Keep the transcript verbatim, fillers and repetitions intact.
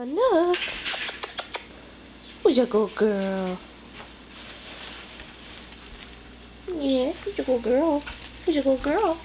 But look. Who's a good girl? Yeah, who's a good girl? Who's a good girl?